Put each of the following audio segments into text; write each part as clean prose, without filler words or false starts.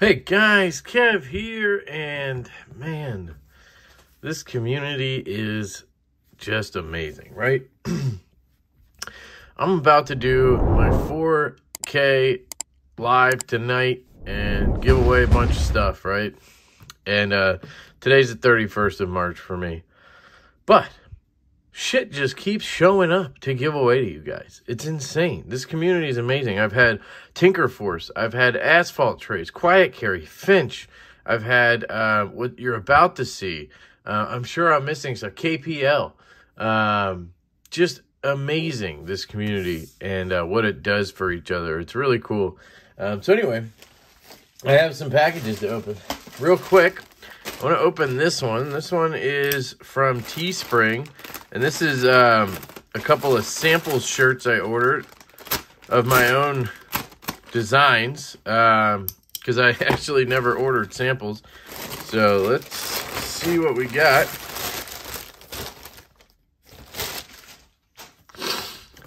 Hey guys, Kev here, and man, this community is just amazing, right? I'm about to do my 4K live tonight and give away a bunch of stuff, right? And today's the 31st of March for me. But shit just keeps showing up to give away to you guys. It's insane. This community is amazing. I've had Tinker Force. I've had Asphalt Trace, Quiet Carry, Finch. I've had what you're about to see. I'm sure I'm missing stuff. KPL. Just amazing, this community and what it does for each other. It's really cool. So anyway, I have some packages to open. Real quick, I want to open this one. This one is from Teespring. And this is a couple of sample shirts I ordered of my own designs, because I actually never ordered samples. So let's see what we got.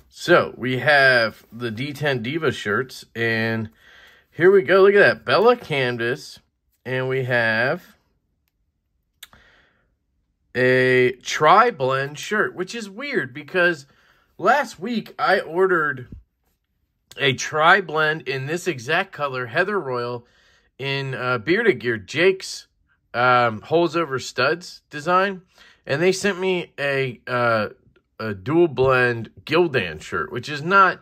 So we have the D10 Diva shirts, and here we go. Look at that, Bella canvas, and we have a tri-blend shirt, which is weird because last week I ordered a tri-blend in this exact color, Heather Royal, in Bearded Gear, Jake's Holes Over Studs design, and they sent me a dual blend Gildan shirt, which is not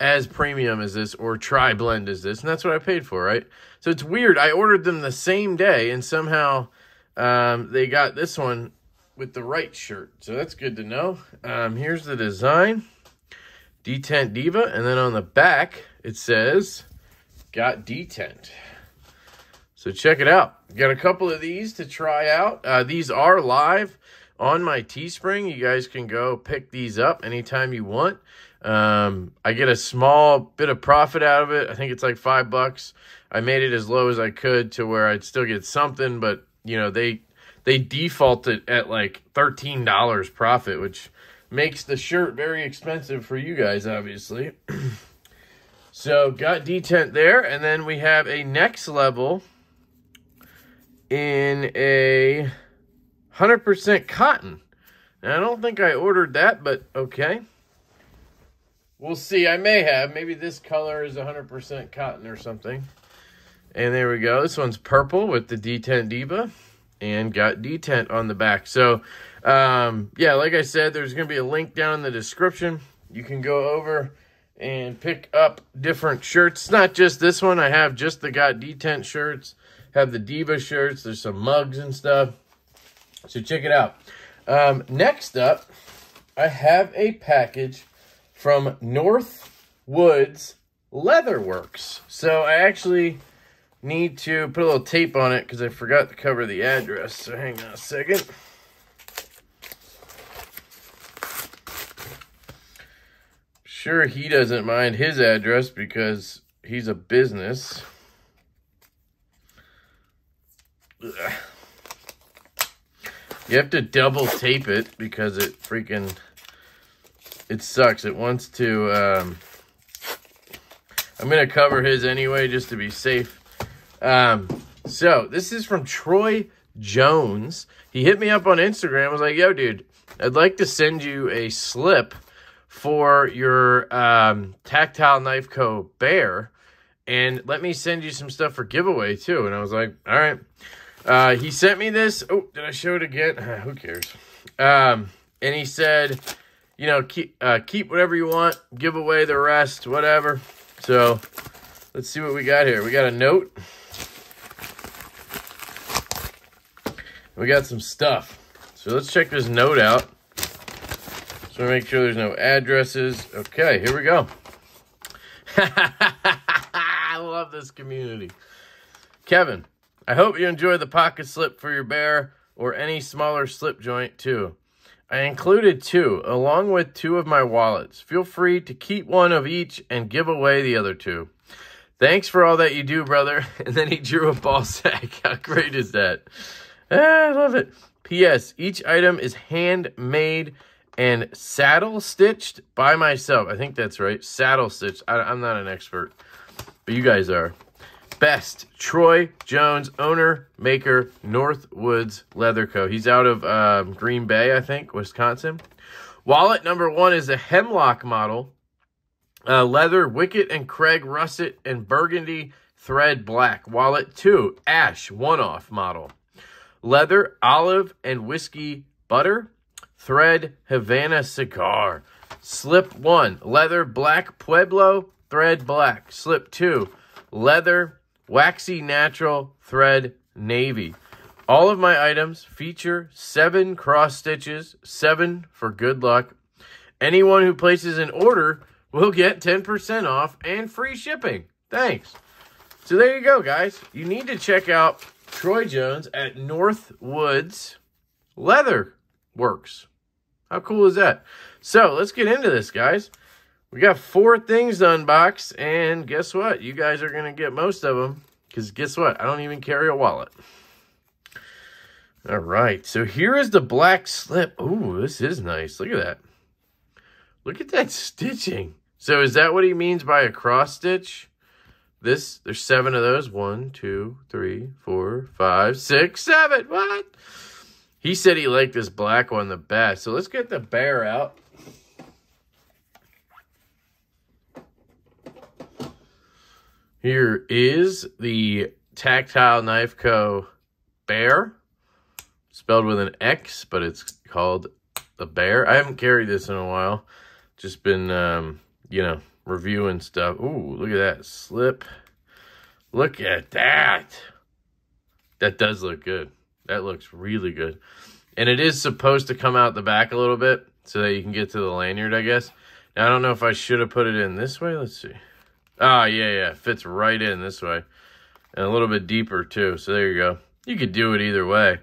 as premium as this or tri-blend as this, and that's what I paid for, right? So it's weird. I ordered them the same day, and somehow they got this one with the right shirt, so that's good to know. Here's the design, D10 Diva, and then on the back it says got D10. So check it out. Got a couple of these to try out. These are live on my Teespring. You guys can go pick these up anytime you want. I get a small bit of profit out of it. I think it's like $5. I made it as low as I could to where I'd still get something, but you know, they default it at like $13 profit, which makes the shirt very expensive for you guys, obviously. So got detent there. And then we have a next level in a 100% cotton. Now, I don't think I ordered that, but okay. We'll see. I may have. Maybe this color is 100% cotton or something. And there we go. This one's purple with the D10 Diva and got D10 on the back. So, yeah, like I said, there's going to be a link down in the description. You can go over and pick up different shirts. It's not just this one. I have just the got D10 shirts, have the Diva shirts. There's some mugs and stuff. So check it out. Next up, I have a package from Northwoods Leather Works. So I actually need to put a little tape on it because I forgot to cover the address. So hang on a second. Sure, he doesn't mind his address because he's a business. Ugh. You have to double tape it because it freaking, it sucks. It wants to, I'm going to cover his anyway just to be safe. So this is from Troy Jones. He hit me up on Instagram. I was like, yo, dude, I'd like to send you a slip for your Tactile Knife Co. bear, and let me send you some stuff for giveaway too. And I was like, all right. He sent me this. Oh, did I show it again? Who cares? And he said, you know, keep whatever you want, give away the rest, whatever. So let's see what we got here. We got a note. We got some stuff. So let's check this note out. So make sure there's no addresses. Okay, here we go. I love this community. Kevin, I hope you enjoy the pocket slip for your bear or any smaller slip joint too. I included two along with two of my wallets. Feel free to keep one of each and give away the other two. Thanks for all that you do, brother. And then he drew a ball sack. How great is that? Ah, I love it. P.S. Each item is handmade and saddle stitched by myself. I think that's right. Saddle stitched. I'm not an expert, but you guys are. best. Troy Jones, owner, maker, Northwoods Leather Co. He's out of Green Bay, I think, Wisconsin. Wallet number one is a hemlock model. Leather, wicket and Craig russet and burgundy thread black. Wallet two, ash, one-off model. Leather, olive and whiskey butter. Thread, Havana cigar. Slip one, leather, black Pueblo, thread black. Slip two, leather, waxy natural, thread navy. All of my items feature 7 cross stitches, 7 for good luck. Anyone who places an order will get 10% off and free shipping. Thanks. So there you go, guys. You need to check out Troy Jones at Northwoods Leather Works. How cool is that? So let's get into this, guys. We got 4 things to unbox, and guess what? You guys are going to get most of them, because guess what? I don't even carry a wallet. All right, so here is the black slip. Ooh, this is nice. Look at that. Look at that stitching. So is that what he means by a cross stitch? This, there's 7 of those. 1, 2, 3, 4, 5, 6, 7. What? He said he liked this black one the best. So let's get the bear out. Here is the Tactile Knife Co. bear. Spelled with an X, but it's called the bear. I haven't carried this in a while. Just been, you know, reviewing stuff. Ooh, look at that slip. Look at that. That does look good. That looks really good. And it is supposed to come out the back a little bit so that you can get to the lanyard, I guess. Now, I don't know if I should have put it in this way. Let's see. Ah, yeah, yeah. It fits right in this way. And a little bit deeper, too. So there you go. You could do it either way.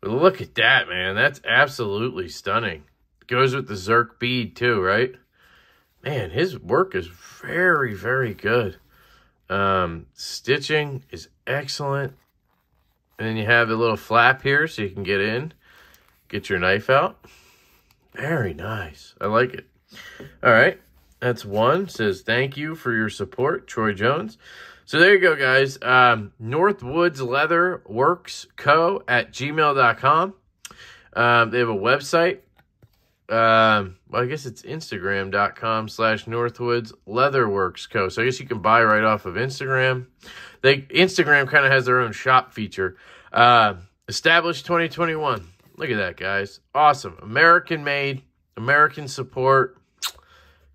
But look at that, man. That's absolutely stunning. It goes with the Zerk bead, too, right? Man, his work is very, very good. Stitching is excellent. And then you have a little flap here so you can get in, get your knife out. Very nice. I like it. All right. That's one. It says, thank you for your support, Troy Jones. So there you go, guys. Northwoods Leather Works Co. at gmail.com. They have a website. Well, I guess it's Instagram.com/Northwoods Leather Works Co. So I guess you can buy right off of Instagram. Instagram kind of has their own shop feature. Established 2021. Look at that, guys. Awesome. American made, American support.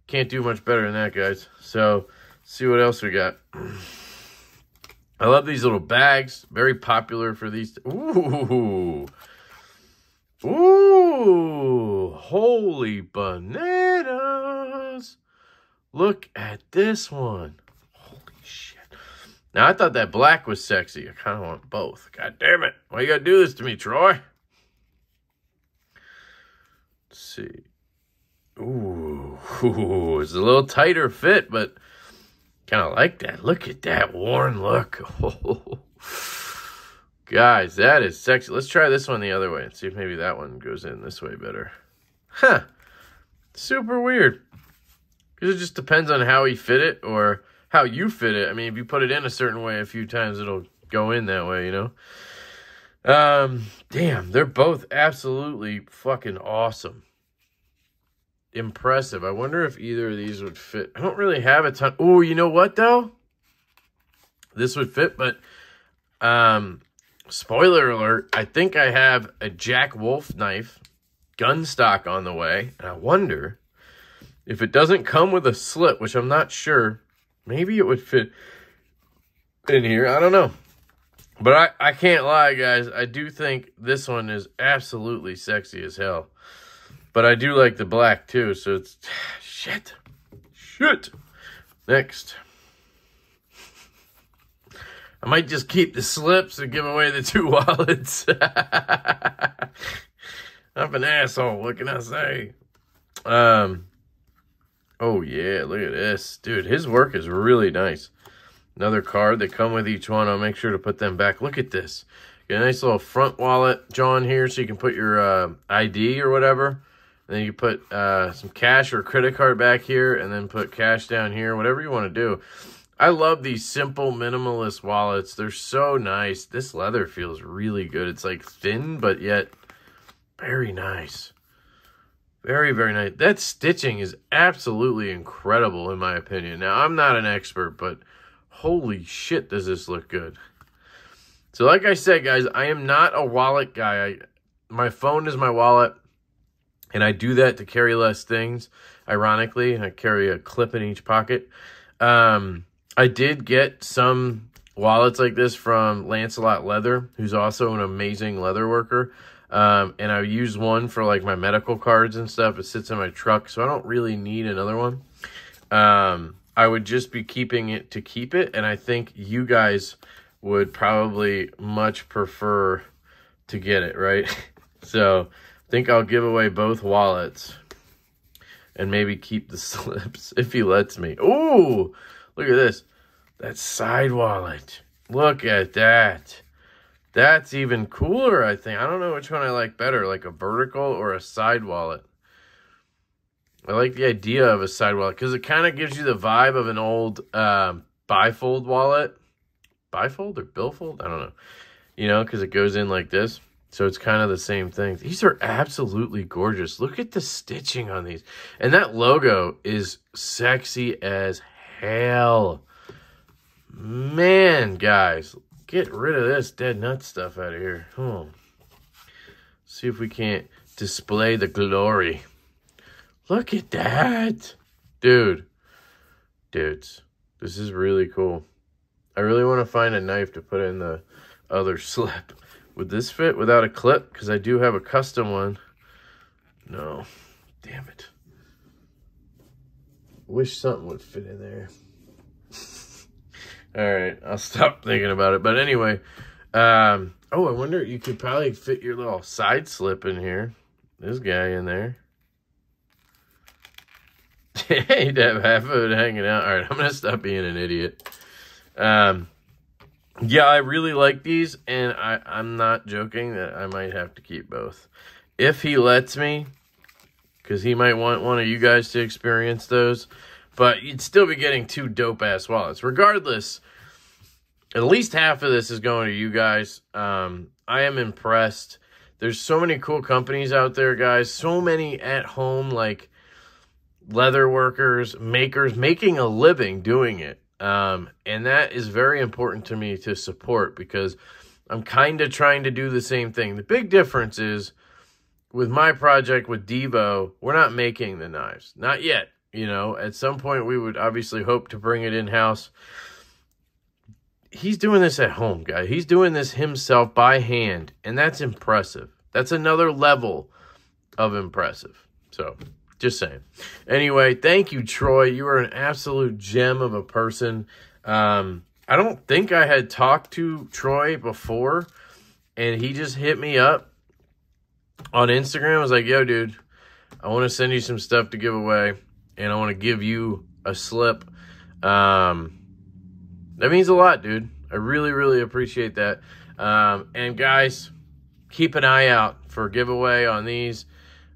Can't do much better than that, guys. So see what else we got. I love these little bags. Very popular for these. Ooh. Ooh, holy bananas. Look at this one. Holy shit. Now, I thought that black was sexy. I kind of want both. God damn it. Why you gotta do this to me, Troy? Let's see. Ooh, it's a little tighter fit, but kind of like that. Look at that worn look. Oh. Guys, that is sexy. Let's try this one the other way and see if maybe that one goes in this way better. Huh. Super weird. Because it just depends on how he fit it or how you fit it. I mean, if you put it in a certain way a few times, it'll go in that way, you know? Damn, they're both absolutely fucking awesome. Impressive. I wonder if either of these would fit. I don't really have a ton. Oh, you know what, though? This would fit, but... Spoiler alert, I think I have a Jack Wolf knife gun stock on the way, and I wonder if it doesn't come with a slit, which I'm not sure, maybe it would fit in here. I don't know. But I can't lie, guys. I do think this one is absolutely sexy as hell. But I do like the black, too, so it's... Shit. Shit. Next. I might just keep the slips and give away the 2 wallets. I'm an asshole. What can I say? Oh, yeah. Look at this. Dude, his work is really nice. Another card that come with each one. I'll make sure to put them back. Look at this. Got a nice little front wallet drawn here so you can put your ID or whatever. And then you put some cash or credit card back here and then put cash down here. Whatever you want to do. I love these simple minimalist wallets. They're so nice. This leather feels really good. It's like thin, but yet very nice. Very, very nice. That stitching is absolutely incredible in my opinion. Now, I'm not an expert, but holy shit, does this look good. So like I said, guys, I am not a wallet guy. My phone is my wallet, and I do that to carry less things, ironically. I carry a clip in each pocket. I did get some wallets like this from Lancelot Leather, who's also an amazing leather worker. And I use one for like my medical cards and stuff. It sits in my truck, so I don't really need another one. I would just be keeping it to keep it, and I think you guys would probably much prefer to get it, right? So I think I'll give away both wallets and maybe keep the slips if he lets me. Ooh, look at this. That side wallet. Look at that. That's even cooler, I think. I don't know which one I like better, like a vertical or a side wallet. I like the idea of a side wallet because it kind of gives you the vibe of an old bifold wallet. Bifold or billfold? I don't know. You know, because it goes in like this. So it's kind of the same thing. These are absolutely gorgeous. Look at the stitching on these. And that logo is sexy as hell. Man, guys. Get rid of this dead nut stuff out of here. Oh. See if we can't display the glory. Look at that. Dude. Dudes. This is really cool. I really want to find a knife to put in the other slip. Would this fit without a clip? Because I do have a custom one. No. Damn it. Wish something would fit in there. Alright, I'll stop thinking about it. But anyway, oh, I wonder, you could probably fit your little side slip in here. This guy in there. You'd have half of it hanging out. Alright, I'm going to stop being an idiot. Yeah, I really like these, and I'm not joking that I might have to keep both. If he lets me, because he might want one of you guys to experience those, but you'd still be getting two dope-ass wallets. Regardless, at least half of this is going to you guys. I am impressed. There's so many cool companies out there, guys. So many at-home, like, leather workers, makers, making a living doing it. And that is very important to me to support because I'm kind of trying to do the same thing. The big difference is with my project with Divo, we're not making the knives. Not yet. You know, at some point we would obviously hope to bring it in-house. He's doing this at home, guys. He's doing this himself by hand, and that's impressive. That's another level of impressive. So... just saying. Anyway, thank you, Troy. You are an absolute gem of a person. I don't think I had talked to Troy before, and he just hit me up on Instagram. I was like, yo, dude, I want to send you some stuff to give away, and I want to give you a slip. That means a lot, dude. I really, really appreciate that. And guys, keep an eye out for a giveaway on these.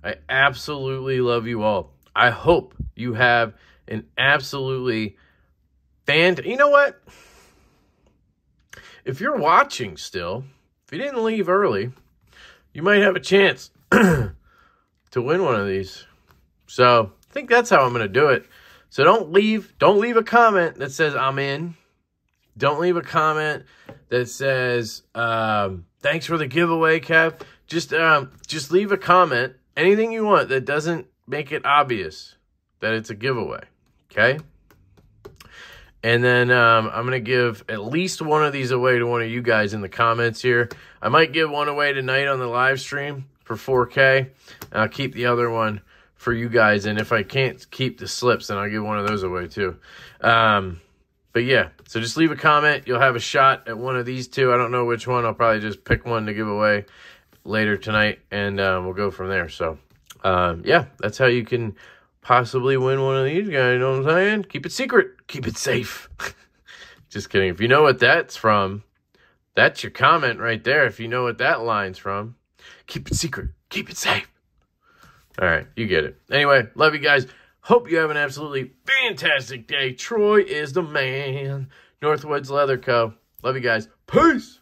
I absolutely love you all. I hope you have an absolutely fantastic... You know what? If you're watching still, if you didn't leave early, you might have a chance to win one of these. So I think that's how I'm going to do it. So don't leave. Don't leave a comment that says I'm in. Don't leave a comment that says, thanks for the giveaway, Kev. Just leave a comment. Anything you want that doesn't make it obvious that it's a giveaway, okay? And then I'm going to give at least one of these away to one of you guys in the comments here. I might give one away tonight on the live stream for 4K. And I'll keep the other one for you guys. And if I can't keep the slips, then I'll give one of those away too. But yeah, so just leave a comment. You'll have a shot at one of these two. I don't know which one. I'll probably just pick one to give away later tonight, and we'll go from there. So yeah, that's how you can possibly win one of these guys. You know what I'm saying? Keep it secret, keep it safe. Just kidding. If you know what that's from, that's your comment right there. If you know what that line's from, keep it secret, keep it safe. All right, you get it. Anyway, love you guys. Hope you have an absolutely fantastic day. Troy is the man. Northwoods Leather Co. Love you guys. Peace!